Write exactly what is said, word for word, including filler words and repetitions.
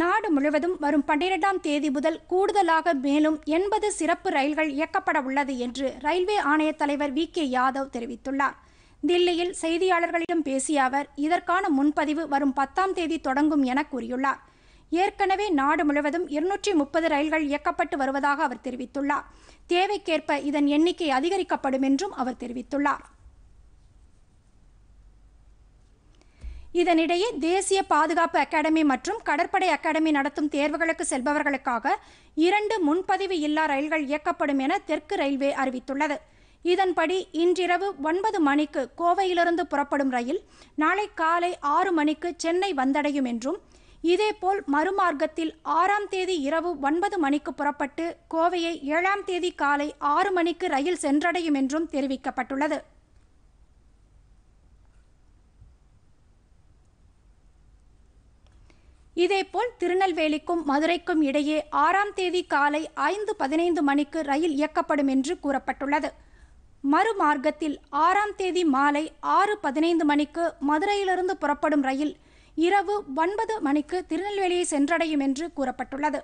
நாடு முழுவதும் வரும் பன்னிரெண்டாம் தேதி முதல் கூடுதலாக மேலும் எண்பது சிறப்பு ரயில்கள் இயக்கப்பட உள்ளது என்று ரயில்வே ஆணைய தலைவர் வி கே யாதவ் தெரிவித்துள்ளார். தில்லியில் செய்தியாளர்களிடம் பேசிய அவர் இதற்கான முன்பதிவு வரும் பத்தாம் தேதி தொடங்கும் என கூறியுள்ளார். ஏற்கனவே நாடு முழுவதும் இருநூற்றி முப்பது ரயில்கள் இயக்கப்பட்டு வருவதாக அவர் தெரிவித்துள்ளார். தேவைக்கேற்ப இதன் எண்ணிக்கை அதிகரிக்கப்படும் என்றும் அவர் தெரிவித்துள்ளார். இதனிடையே தேசிய பாதுகாப்பு அகாடமி மற்றும் கடற்படை அகாடமி நடத்தும் தேர்வுகளுக்கு செல்பவர்களுக்காக இரண்டு முன்பதிவு இல்லா ரயில்கள் இயக்கப்படும் என தெற்கு ரயில்வே அறிவித்துள்ளது. இதன்படி இன்றிரவு ஒன்பது மணிக்கு கோவையிலிருந்து புறப்படும் ரயில் நாளை காலை ஆறு மணிக்கு சென்னை வந்தடையும் என்றும், இதேபோல் மறுமார்க்கத்தில் ஆறாம் தேதி இரவு ஒன்பது மணிக்கு புறப்பட்டு கோவையை ஏழாம் தேதி காலை ஆறு மணிக்கு ரயில் சென்றடையும் என்றும் தெரிவிக்கப்பட்டுள்ளது. இதேபோல் திருநெல்வேலிக்கும் மதுரைக்கும் இடையே ஆறாம் தேதி காலை ஐந்து பதினைந்து மணிக்கு ரயில் இயக்கப்படும் என்று கூறப்பட்டுள்ளது. மறுமார்க்கத்தில் ஆறாம் தேதி மாலை ஆறு பதினைந்து மணிக்கு மதுரையிலிருந்து புறப்படும் ரயில் இரவு ஒன்பது மணிக்கு திருநெல்வேலியை சென்றடையும் என்று கூறப்பட்டுள்ளது.